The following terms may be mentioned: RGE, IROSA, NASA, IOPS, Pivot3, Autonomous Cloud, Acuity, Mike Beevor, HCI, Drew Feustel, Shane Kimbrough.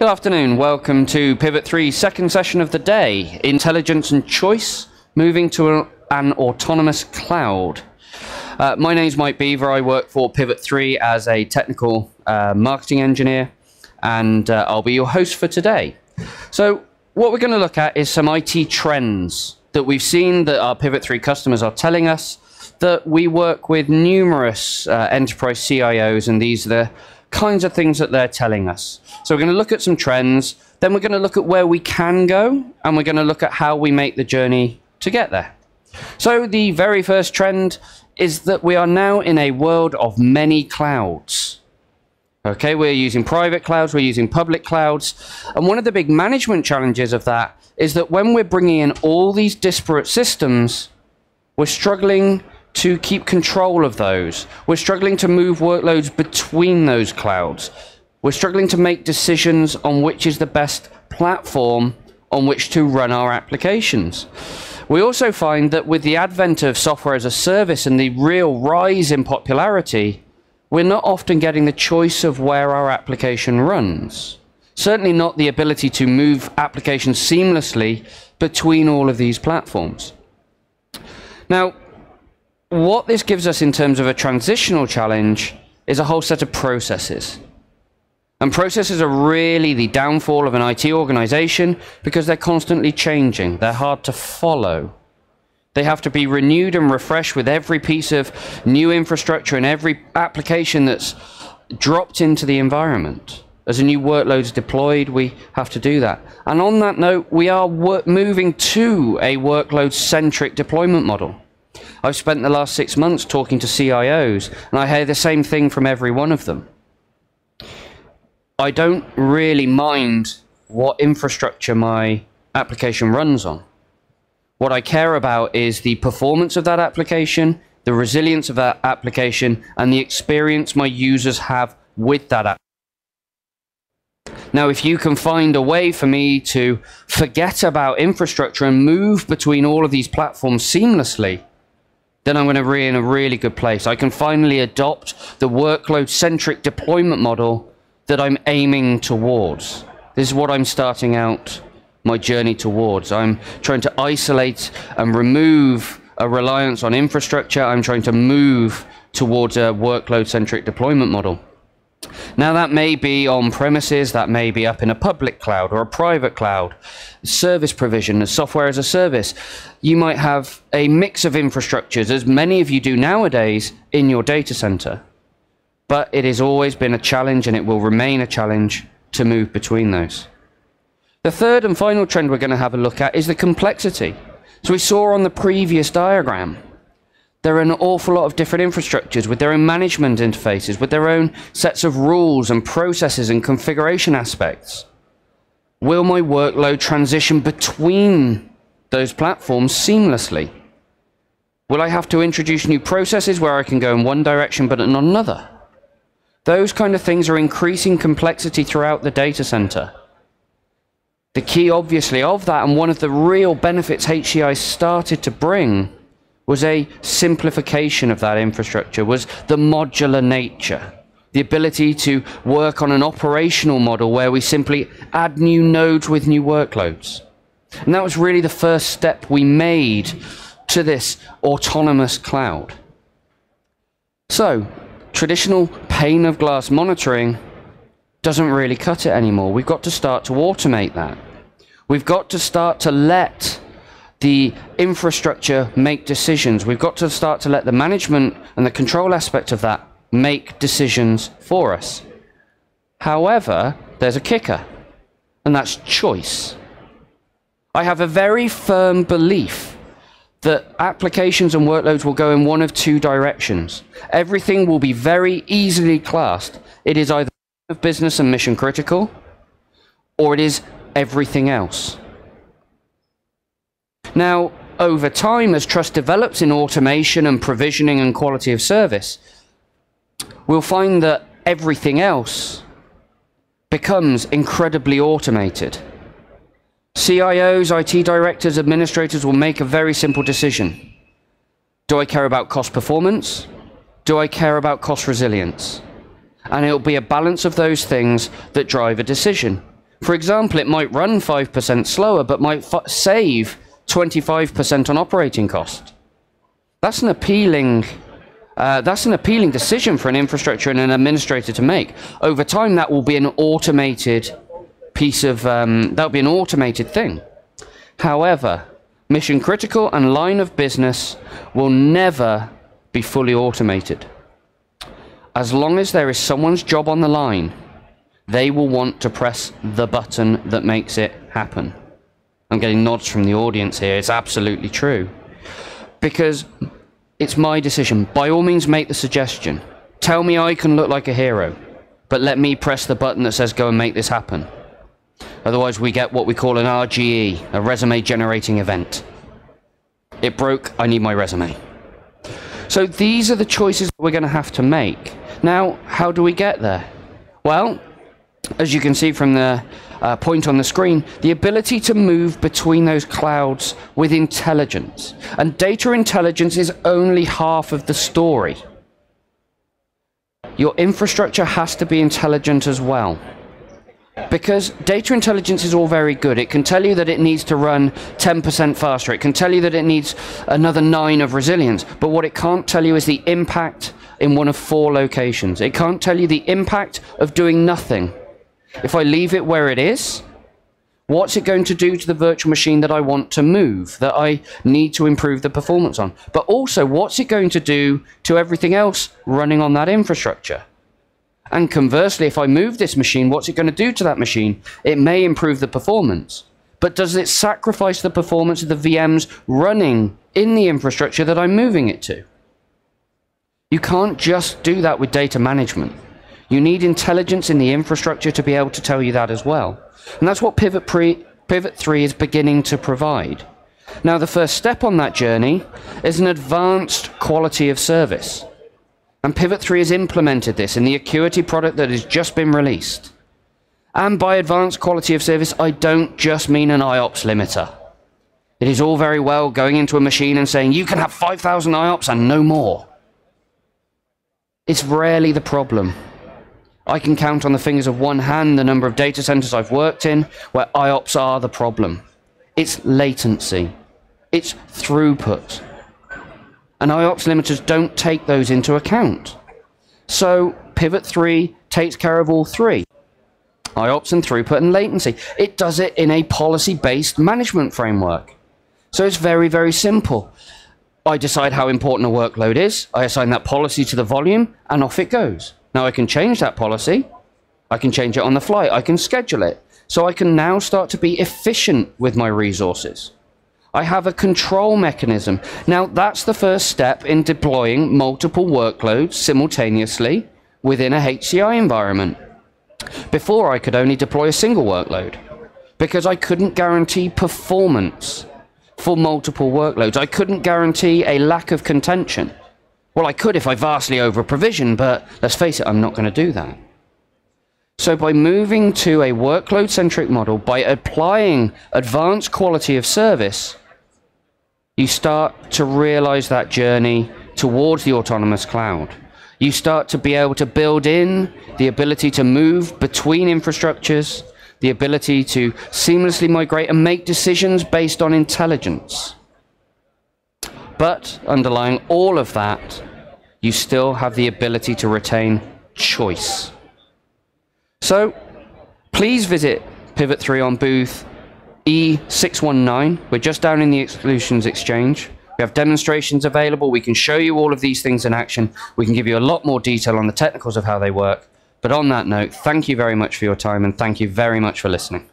Good afternoon, welcome to Pivot3's second session of the day, Intelligence and Choice, Moving to an Autonomous Cloud. My name's Mike Beevor, I work for Pivot3 as a technical marketing engineer, and I'll be your host for today. So what we're going to look at is some IT trends that we've seen that our Pivot3 customers are telling us, that we work with numerous enterprise CIOs, and these are the kinds of things that they're telling us. So we're going to look at some trends, then we're going to look at where we can go, and we're going to look at how we make the journey to get there. So the very first trend is that we are now in a world of many clouds. Okay, we're using private clouds, we're using public clouds, and one of the big management challenges of that is that when we're bringing in all these disparate systems, we're struggling to keep control of those. We're struggling to move workloads between those clouds. We're struggling to make decisions on which is the best platform on which to run our applications. We also find that with the advent of software as a service and the real rise in popularity, we're not often getting the choice of where our application runs. Certainly not the ability to move applications seamlessly between all of these platforms. Now, what this gives us in terms of a transitional challenge is a whole set of processes. And processes are really the downfall of an IT organization because they're constantly changing. They're hard to follow. They have to be renewed and refreshed with every piece of new infrastructure and every application that's dropped into the environment. As a new workload's deployed, we have to do that. And on that note, we are moving to a workload-centric deployment model. I've spent the last 6 months talking to CIOs, and I hear the same thing from every one of them. I don't really mind what infrastructure my application runs on. What I care about is the performance of that application, the resilience of that application, and the experience my users have with that application. Now, if you can find a way for me to forget about infrastructure and move between all of these platforms seamlessly, then I'm going to be in a really good place. I can finally adopt the workload-centric deployment model that I'm aiming towards. This is what I'm starting out my journey towards. I'm trying to isolate and remove a reliance on infrastructure. I'm trying to move towards a workload-centric deployment model. Now, that may be on premises, that may be up in a public cloud or a private cloud, service provision, software as a service. You might have a mix of infrastructures, as many of you do nowadays, in your data center. But it has always been a challenge, and it will remain a challenge, to move between those. The third and final trend we're going to have a look at is the complexity. So we saw on the previous diagram, there are an awful lot of different infrastructures with their own management interfaces, with their own sets of rules and processes and configuration aspects. Will my workload transition between those platforms seamlessly? Will I have to introduce new processes where I can go in one direction but in another? Those kind of things are increasing complexity throughout the data center. The key, obviously, of that, and one of the real benefits HCI started to bring, was a simplification of that infrastructure, was the modular nature, the ability to work on an operational model where we simply add new nodes with new workloads. And that was really the first step we made to this autonomous cloud. So traditional pane of glass monitoring doesn't really cut it anymore. We've got to start to automate that. We've got to start to let the infrastructure make decisions. We've got to start to let the management and the control aspect of that make decisions for us. However, there's a kicker, and that's choice. I have a very firm belief that applications and workloads will go in one of two directions. Everything will be very easily classed. It is either business and mission critical, or it is everything else. Now, over time, as trust develops in automation and provisioning and quality of service, we'll find that everything else becomes incredibly automated. CIOs, IT directors, administrators will make a very simple decision. Do I care about cost performance? Do I care about cost resilience? And it'll be a balance of those things that drive a decision. For example, it might run 5% slower, but might save 25% on operating cost. That's an appealing decision for an infrastructure and an administrator to make. Over time, that will be an automated piece of that'll be an automated thing. However, mission critical and line of business will never be fully automated. As long as there is someone's job on the line, they will want to press the button that makes it happen. I'm getting nods from the audience here. It's absolutely true. Because it's my decision. By all means, make the suggestion. Tell me I can look like a hero, but let me press the button that says go and make this happen. Otherwise, we get what we call an RGE, a resume generating event. It broke, I need my resume. So these are the choices that we're going to have to make. Now, how do we get there? Well, as you can see from the point on the screen, the ability to move between those clouds with intelligence. And data intelligence is only half of the story. Your infrastructure has to be intelligent as well. Because data intelligence is all very good. It can tell you that it needs to run 10% faster. It can tell you that it needs another 9 of resilience. But what it can't tell you is the impact in one of 4 locations. It can't tell you the impact of doing nothing. If I leave it where it is, what's it going to do to the virtual machine that I want to move, that I need to improve the performance on? But also, what's it going to do to everything else running on that infrastructure? And conversely, if I move this machine, what's it going to do to that machine? It may improve the performance, but does it sacrifice the performance of the VMs running in the infrastructure that I'm moving it to? You can't just do that with data management. You need intelligence in the infrastructure to be able to tell you that as well. And that's what Pivot3 is beginning to provide. Now, the first step on that journey is an advanced quality of service. And Pivot3 has implemented this in the Acuity product that has just been released. And by advanced quality of service, I don't just mean an IOPS limiter. It is all very well going into a machine and saying, you can have 5,000 IOPS and no more. It's rarely the problem. I can count on the fingers of one hand the number of data centers I've worked in where IOPS are the problem. It's latency. It's throughput. And IOPS limiters don't take those into account. So Pivot3 takes care of all 3. IOPS and throughput and latency. It does it in a policy-based management framework. So it's very, very simple. I decide how important a workload is. I assign that policy to the volume, and off it goes. Now I can change that policy, I can change it on the fly, I can schedule it. So I can now start to be efficient with my resources. I have a control mechanism. Now that's the first step in deploying multiple workloads simultaneously within a HCI environment. Before I could only deploy a single workload because I couldn't guarantee performance for multiple workloads. I couldn't guarantee a lack of contention. Well, I could if I vastly over-provision, but let's face it, I'm not going to do that. So by moving to a workload-centric model, by applying advanced quality of service, you start to realize that journey towards the autonomous cloud. You start to be able to build in the ability to move between infrastructures, the ability to seamlessly migrate and make decisions based on intelligence. But underlying all of that, you still have the ability to retain choice. So please visit Pivot3 on booth E619. We're just down in the Solutions Exchange. We have demonstrations available. We can show you all of these things in action. We can give you a lot more detail on the technicals of how they work. But on that note, thank you very much for your time, and thank you very much for listening.